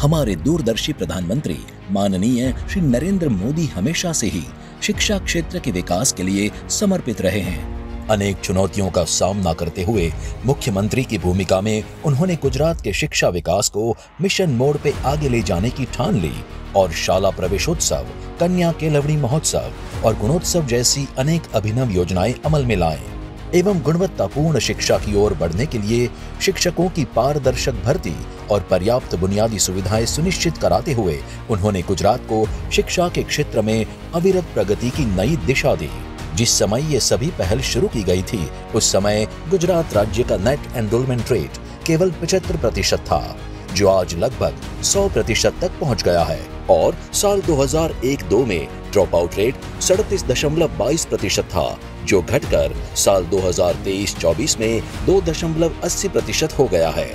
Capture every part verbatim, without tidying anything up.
हमारे दूरदर्शी प्रधानमंत्री माननीय श्री नरेंद्र मोदी हमेशा से ही शिक्षा क्षेत्र के विकास के लिए समर्पित रहे हैं। अनेक चुनौतियों का सामना करते हुए मुख्यमंत्री की भूमिका में उन्होंने गुजरात के शिक्षा विकास को मिशन मोड़ पे आगे ले जाने की ठान ली और शाला प्रवेशोत्सव, कन्या केलवणी महोत्सव और गुणोत्सव जैसी अनेक अभिनव योजनाएं अमल में लाए एवं गुणवत्तापूर्ण शिक्षा की ओर बढ़ने के लिए शिक्षकों की पारदर्शक भर्ती और पर्याप्त बुनियादी सुविधाएं सुनिश्चित कराते हुए उन्होंने गुजरात को शिक्षा के क्षेत्र में अविरत प्रगति की नई दिशा दी। जिस समय ये सभी पहल शुरू की गई थी, उस समय गुजरात राज्य का नेट एनरोलमेंट रेट केवल पचहत्तर प्रतिशत था, जो आज लगभग सौ प्रतिशत तक पहुंच गया है और साल दो हज़ार एक दो में ड्रॉप आउट रेट सड़तीस दशमलव बाईस प्रतिशत था, जो घटकर साल दो हज़ार तेईस चौबीस में दो दशमलव अस्सी प्रतिशत हो गया है।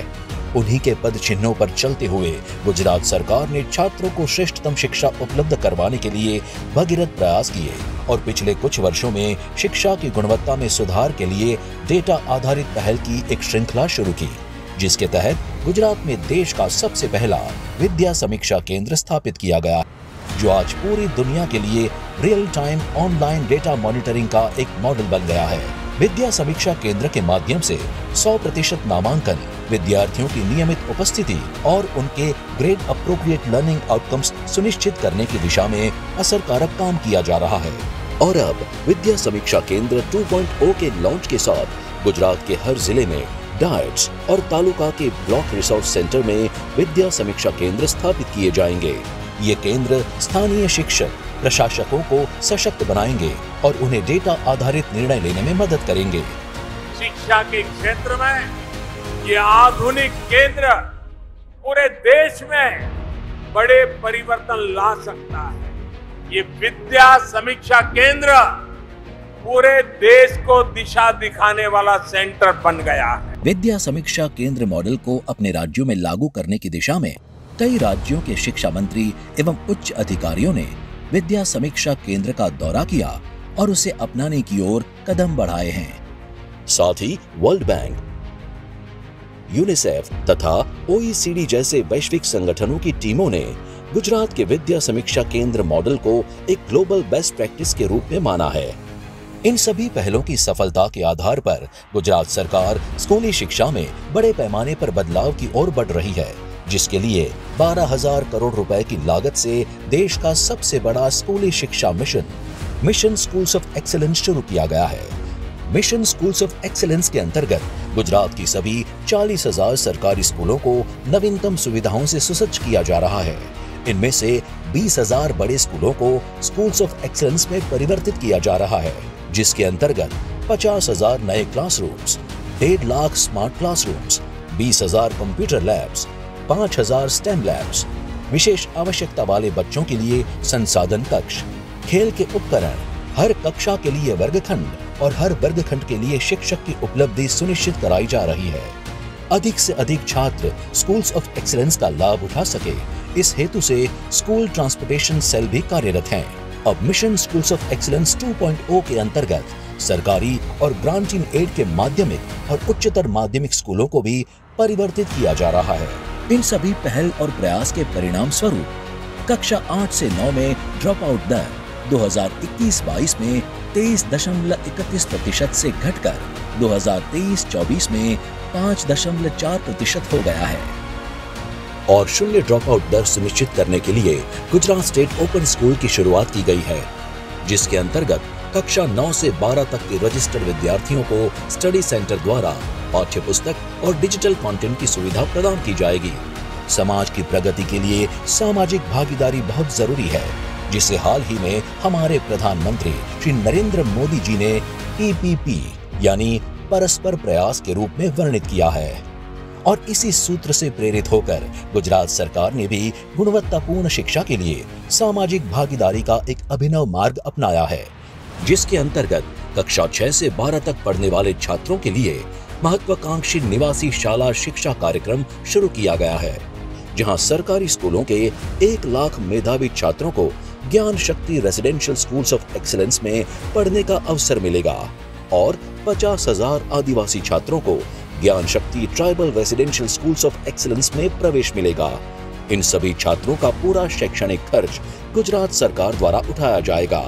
उन्हीं के पद चिन्हों पर चलते हुए गुजरात सरकार ने छात्रों को श्रेष्ठतम शिक्षा उपलब्ध करवाने के लिए भगीरथ प्रयास किए और पिछले कुछ वर्षों में शिक्षा की गुणवत्ता में सुधार के लिए डेटा आधारित पहल की एक श्रृंखला शुरू की, जिसके तहत गुजरात में देश का सबसे पहला विद्या समीक्षा केंद्र स्थापित किया गया, जो आज पूरी दुनिया के लिए real time online data monitoring का एक मॉडल बन गया है। विद्या समीक्षा केंद्र के माध्यम से सौ प्रतिशत नामांकन, विद्यार्थियों की नियमित उपस्थिति और उनके ग्रेड अप्रोप्रिएट लर्निंग आउटकम्स सुनिश्चित करने की दिशा में असरकारक काम किया जा रहा है। और अब विद्या समीक्षा केंद्र टू पॉइंट ओ के लॉन्च के साथ गुजरात के हर जिले में डायट्स और तालुका के ब्लॉक रिसोर्स सेंटर में विद्या समीक्षा केंद्र स्थापित किए जाएंगे। ये केंद्र स्थानीय शिक्षक, प्रशासकों को सशक्त बनाएंगे और उन्हें डेटा आधारित निर्णय लेने में मदद करेंगे। शिक्षा के क्षेत्र में ये आधुनिक केंद्र पूरे देश में बड़े परिवर्तन ला सकता है। ये विद्या समीक्षा केंद्र पूरे देश को दिशा दिखाने वाला सेंटर बन गया है। विद्या समीक्षा केंद्र मॉडल को अपने राज्यों में लागू करने की दिशा में कई राज्यों के शिक्षा मंत्री एवं उच्च अधिकारियों ने विद्या समीक्षा केंद्र का दौरा किया और उसे अपनाने की ओर कदम बढ़ाए हैं। साथ ही वर्ल्ड बैंक, यूनिसेफ तथा ओईसीडी जैसे वैश्विक संगठनों की टीमों ने गुजरात के विद्या समीक्षा केंद्र मॉडल को एक ग्लोबल बेस्ट प्रैक्टिस के रूप में माना है। इन सभी पहलों की सफलता के आधार पर गुजरात सरकार स्कूली शिक्षा में बड़े पैमाने पर बदलाव की ओर बढ़ रही है, जिसके लिए बारह हज़ार करोड़ रुपए की लागत से देश का सबसे बड़ा स्कूली शिक्षा mission mission schools of excellence शुरू किया गया है। मिशन स्कूल्स ऑफ एक्सीलेंस के अंतर्गत गुजरात की सभी चालीस हज़ार सरकारी स्कूलों को नवीनतम सुविधाओं से सुसज्ज किया जा रहा है। इनमें से बीस हज़ार बड़े स्कूलों को स्कूल्स ऑफ एक्सीलेंस में परिवर्तित किया जा रहा है, जिसके अंतर्गत पचास हज़ार नए क्लासरूम्स, डेढ़ लाख स्मार्ट क्लासरूम्स, बीस हज़ार कंप्यूटर लैब्स, पाँच हज़ार स्टेम लैब्स, विशेष आवश्यकता वाले बच्चों के लिए संसाधन कक्ष, खेल के उपकरण, हर कक्षा के लिए वर्गखंड और हर वर्गखंड के लिए शिक्षक की उपलब्धि सुनिश्चित कराई जा रही है। अधिक से अधिक छात्र स्कूल्स ऑफ एक्सीलेंस का लाभ उठा सके, इस हेतु से स्कूल ट्रांसपोर्टेशन सेल भी कार्यरत हैं। अब mission schools of excellence two point O के अंतर्गत सरकारी और ग्रांटिंग एड के माध्यमिक और उच्चतर माध्यमिक स्कूलों को भी परिवर्तित किया जा रहा है। इन सभी पहल और प्रयास के परिणाम स्वरूप कक्षा आठ से नौ में ड्रॉप आउट दर दो हज़ार इक्कीस बाईस में तेईस दशमलव इकतीस प्रतिशत से घटकर दो हज़ार तेईस चौबीस में पाँच दशमलव चार प्रतिशत हो गया है। और शून्य ड्रॉप आउट दर सुनिश्चित करने के लिए गुजरात स्टेट ओपन स्कूल की शुरुआत की गई है, जिसके अंतर्गत कक्षा नौ से बारह तक के रजिस्टर्ड विद्यार्थियों को स्टडी सेंटर द्वारा पाठ्य पुस्तक और डिजिटल कंटेंट की सुविधा प्रदान की जाएगी। समाज की प्रगति के लिए सामाजिक भागीदारी बहुत जरूरी है, जिसे हाल ही में हमारे प्रधानमंत्री श्री नरेंद्र मोदी जी ने पीपीपी यानी परस्पर प्रयास के रूप में वर्णित किया है। और इसी सूत्र से प्रेरित होकर गुजरात सरकार ने भी गुणवत्तापूर्ण शिक्षा के लिए सामाजिक भागीदारी का एक अभिनव मार्ग अपनाया है, जिसके अंतर्गत कक्षा छह से बारह तक पढ़ने वाले छात्रों के लिए महत्वाकांक्षी निवासी शाला शिक्षा कार्यक्रम शुरू किया गया है, जहां सरकारी स्कूलों के एक लाख मेधावी छात्रों को ज्ञान शक्ति रेसिडेंशियल स्कूल्स ऑफ एक्सलेंस में पढ़ने का अवसर मिलेगा और पचास हज़ार आदिवासी छात्रों को Gyan Shakti tribal residential schools of excellence में प्रवेश मिलेगा। इन सभी छात्रों का पूरा शैक्षणिक खर्च गुजरात सरकार द्वारा उठाया जाएगा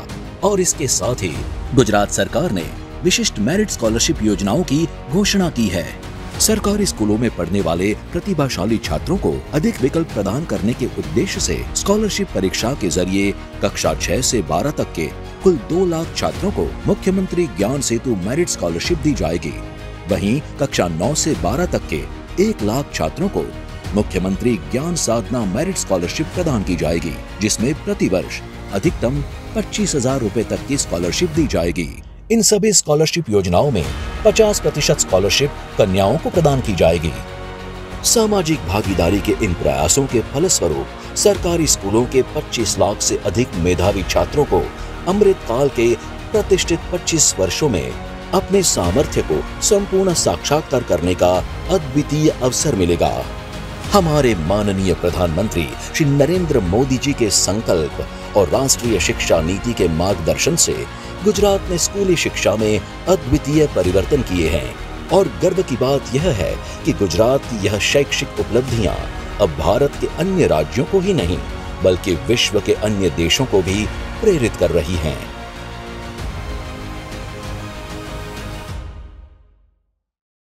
और इसके साथ ही गुजरात सरकार ने विशिष्ट मेरिट स्कॉलरशिप योजनाओं की घोषणा की है। सरकारी स्कूलों में पढ़ने वाले प्रतिभाशाली छात्रों को अधिक विकल्प प्रदान करने के उद्देश्य से स्कॉलरशिप परीक्षा के जरिए कक्षा छह से बारह तक के कुल दो लाख छात्रों को मुख्यमंत्री ज्ञान सेतु मेरिट स्कॉलरशिप दी जाएगी। वहीं कक्षा नौ से बारह तक के एक लाख छात्रों को मुख्यमंत्री ज्ञान साधना मेरिट स्कॉलरशिप प्रदान की जाएगी, जिसमें प्रतिवर्ष अधिकतम पच्चीस हजार रूपए तक की स्कॉलरशिप दी जाएगी। इन सभी स्कॉलरशिप योजनाओं में पचास प्रतिशत स्कॉलरशिप कन्याओं को प्रदान की जाएगी। सामाजिक भागीदारी के इन प्रयासों के फलस्वरूप सरकारी स्कूलों के पच्चीस लाख से अधिक मेधावी छात्रों को अमृतकाल के प्रतिष्ठित पच्चीस वर्षों में अपने सामर्थ्य को संपूर्ण साक्षात्कार करने का अद्वितीय अवसर मिलेगा। हमारे माननीय प्रधानमंत्री श्री नरेंद्र मोदी जी के संकल्प और राष्ट्रीय शिक्षा नीति के मार्गदर्शन से गुजरात ने स्कूली शिक्षा में अद्वितीय परिवर्तन किए हैं और गर्व की बात यह है कि गुजरात की यह शैक्षिक उपलब्धियां अब भारत के अन्य राज्यों को ही नहीं बल्कि विश्व के अन्य देशों को भी प्रेरित कर रही हैं।